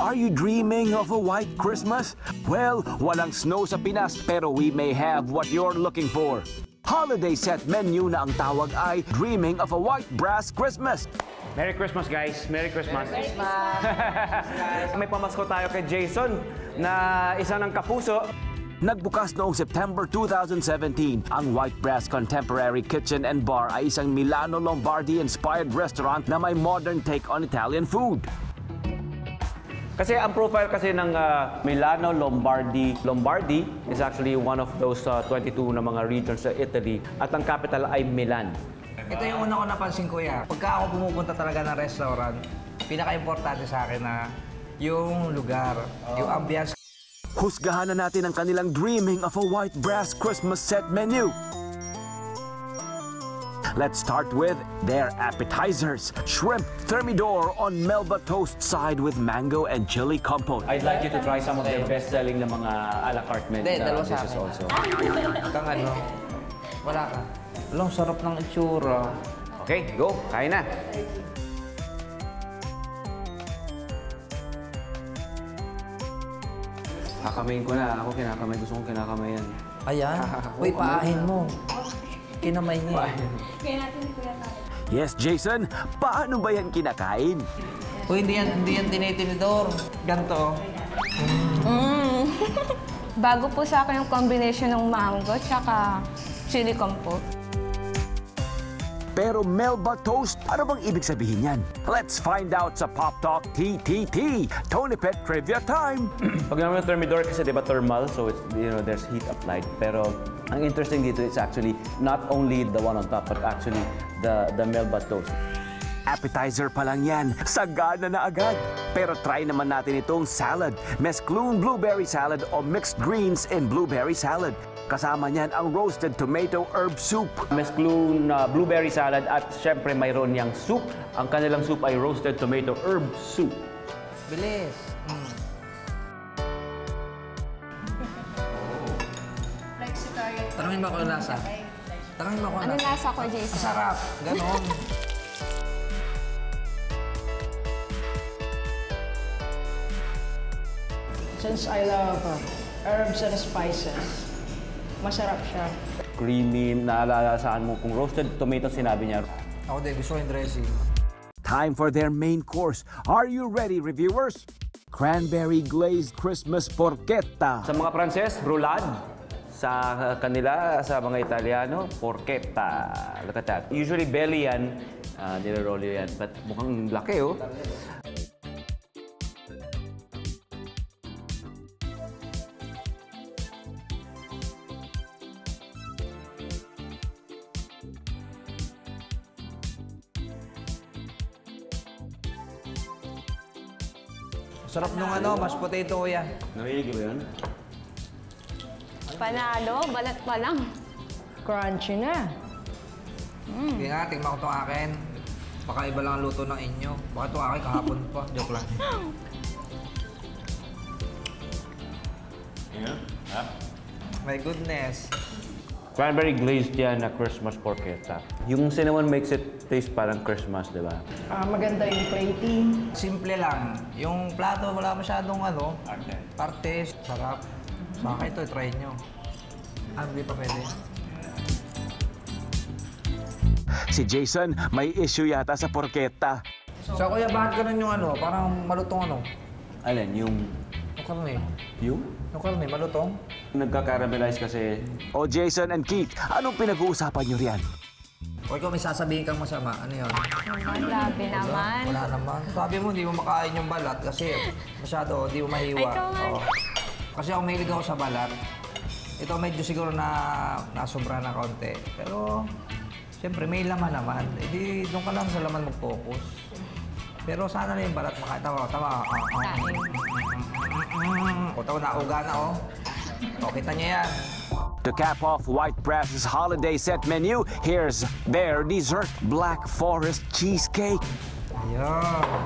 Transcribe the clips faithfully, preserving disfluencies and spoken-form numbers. Are you dreaming of a white Christmas? Well, walang snow sa Pinas, pero we may have what you're looking for. Holiday set menu na ang tawag ay Dreaming of a Whitebrass Christmas. Merry Christmas, guys! Merry Christmas! Merry Christmas! May pamasko tayo kay Jason na isa ng kapuso. Nagbukas noong September two thousand seventeen, ang Whitebrass Contemporary Kitchen and Bar ay isang Milano Lombardi-inspired restaurant na may modern take on Italian food. Kasi ang profile kasi ng uh, Milano Lombardi, Lombardi is actually one of those uh, twenty-two na mga regions sa Italy at ang capital ay Milan. Ito yung una ko napansin, kuya. Pagka ako pumupunta talaga ng restaurant, pinaka-importante sa akin na yung lugar, oh. yung ambiance. Husgahan na natin ang kanilang Dreaming of a Whitebrass Christmas set menu. Let's start with their appetizers. Shrimp Thermidor on Melba toast side with mango and chili compote. I'd like you to try some of their best-selling na mga a la carte menu dishes also. Kang ano? Wala ka. Along sarap ng itsura. Okay, go. Kain na. Kakamayin ko na. Ako kinakamay. Gusto kong kinakamayan. Ayan. Uy, paahin mo. Kinamay niya. Yes, Jason. Paano ba yan kinakain? O, hindi yan, hindi yan tinitinidor. Ganto. Mm. Bago po sa akin yung combination ng mango tsaka chili compote. Pero Melba toast, ano bang ibig sabihin yan? Let's find out sa Pop Talk T T T. Tony Pet Trivia Time. Pag naman yung thermidor kasi diba thermal, so it's, you know, there's heat applied. Pero ang interesting dito is actually not only the one on top, but actually the, the Melba toast. Appetizer pa lang yan. Sagana na agad. Pero try naman natin itong salad. Mesklun blueberry salad o mixed greens in blueberry salad. Kasama niyan ang roasted tomato herb soup. Mesklun uh, blueberry salad at syempre mayroon niyang soup. Ang kanilang soup ay roasted tomato herb soup. Bilis! Mm. Tarangin mo ako ang lasa. Tarangin mo ako ang lasa. Ano lasa ko, Jason? Masarap. Ganon. Since I love herbs and spices, masarap siya. Creamy, naalalasaan mo kung roasted tomato, sinabi niya. Ako din, gusto ko yung dressing. Time for their main course. Are you ready, reviewers? Cranberry glazed Christmas porchetta. Sa mga Pranses, roulade. Sa kanila, sa mga Italiano, porchetta. Look at that. Usually belly yan, uh, nilirolo yan. But mukhang laki, oh. Sarap nung ano, mas potato, kuya. Narinig ba yan? Panalo, balat pa lang. Crunchy na. Mm. Hindi nga, tingnan ko itong akin. Baka iba lang ang luto ng inyo. Baka itong akin kahapon pa. Joke lang. Yeah? Huh? My goodness. Cranberry glazed yan na Christmas porchetta. Yung cinnamon makes it taste parang Christmas, di ba? Ah, maganda yung plating. Simple lang. Yung plato, wala masyadong ano. Parte. Parte, sarap. Baka ito, try nyo. Ah, hindi pa pwede. Si Jason, may issue yata sa porchetta. So, so kuya, bakit ganun yung ano? Parang malutong ano? Alin, yung... Yung karne. Yung? Yung karne, malutong? Nagka-caramelize kasi. O, Jason and Keith, anong pinag-uusapan nyo riyan? O, ikaw may sasabihin kang masama. Ano yun? Grabe naman. Wala naman. Sabi mo, hindi mo makain yung balat kasi masyado, hindi mo mahiwa. Ay, ito nga. Kasi ako mahilig ako sa balat. Ito medyo siguro na nasobra na konti. Pero, siyempre may laman naman. E di, doon ka lang sa laman mag-focus. Pero sana na yung balat makatawa. Tawa. O, tawa na. Uga na, oh. O, kita niya yan. To cap off Whitebrass's holiday set menu, here's their dessert, Black Forest Cheesecake. Ayan. Oh.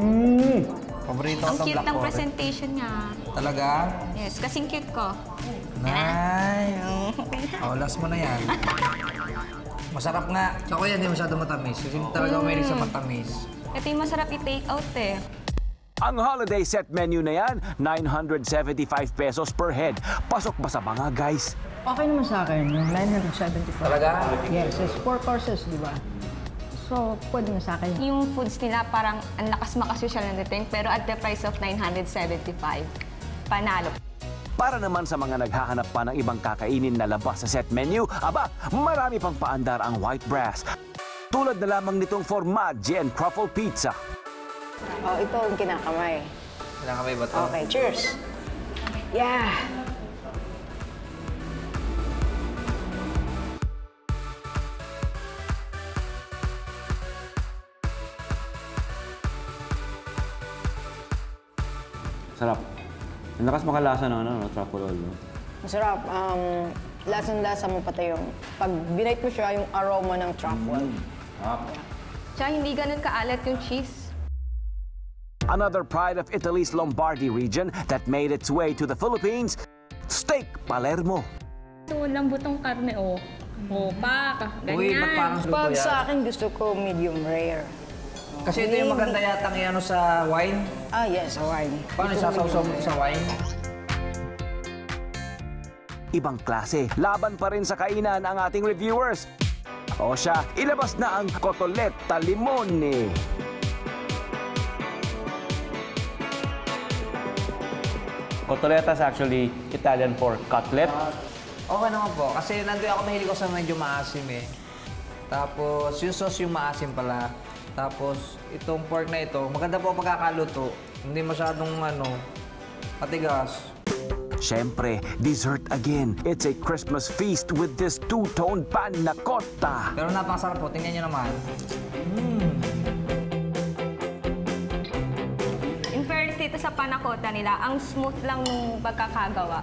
Mmm! Paborito ang sa Black Forest. Ang cute ng presentation niya. Talaga? Yes, kasing cute ko. Nice! Oh, last mo na yan. Masarap nga. Ako yan, hindi masyado matamis. Kasi talaga ako may sa matamis. Ito yung masarap i-take out eh. Ang holiday set menu na yan, nine hundred seventy-five pesos per head. Pasok ba sa mga guys? Okay naman sa akin, yung nine hundred seventy-five. Talaga? Yes, it's four courses, di ba? So, pwede na sa akin. Yung foods nila parang ang lakas makasosyal na dating, pero at the price of nine hundred seventy-five, panalo. Para naman sa mga naghahanap pa ng ibang kakainin na labas sa set menu, aba, marami pang paandar ang Whitebrass. Tulad na lamang nitong formaggi and truffle pizza. Oh, ito ang kinakamay. Kinakamay ba ito? Okay, cheers! Yeah! Sarap. Ang lakas makalasa ng ano, no? Truffle oil, no? Masarap. Um, lasang-lasa mo pati yung... Pag binite mo siya, yung aroma ng truffle. Mm. Sarap. Siya, hindi ganun kaalat yung cheese. Another pride of Italy's Lombardy region that made its way to the Philippines, Steak Palermo. So, lambutong karne, oh. Oh, pak, ganyan. Uy, pag sa akin, gusto ko medium rare. Kasi ito yung maganda yatang ano sa wine? Ah, yes, sa wine. Paano sasawsaw mo sa wine? Ibang klase, laban pa rin sa kainan ang ating reviewers. O siya, ilabas na ang cotoletta al limone. Cotoletta is actually Italian for cutlet. Uh, okay naman po. Kasi nandoy ako, mahilig ko sa medyo maasim eh. Tapos yung sauce yung maasim pala. Tapos itong pork na ito, maganda po pagkakaluto. Hindi masyadong ano, patigas. Siyempre, dessert again. It's a Christmas feast with this two-tone panacotta. Pero napakasarap po. Tingnan nyo naman. Mm. Dito sa panacotta nila, ang smooth lang ng pagkakagawa.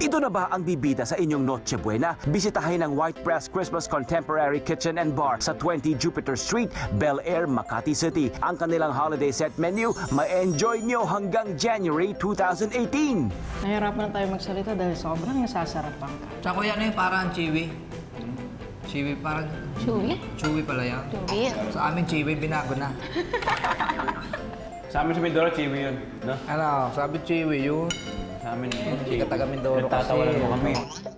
Ito na ba ang bibida sa inyong Noche Buena? Bisitahin ang Whitebrass Christmas Contemporary Kitchen and Bar sa twenty Jupiter Street, Bel Air, Makati City. Ang kanilang holiday set menu, ma-enjoy nyo hanggang January two thousand eighteen. Nahirapan na tayo magsalita dahil sobrang nasasarapan ka. Tsaka yan eh, parang chiwi. Chiwi parang... Chewy? Chewy pala yan. Chewy. Sa amin, chiwi, binago na. Sa amin sa Mindoro, chiwi yun, no? Ano, sabi chiwi yun. Sa amin, chiwi. Hindi ka taga Mindoro kasi. Nagtatawalan mo kami.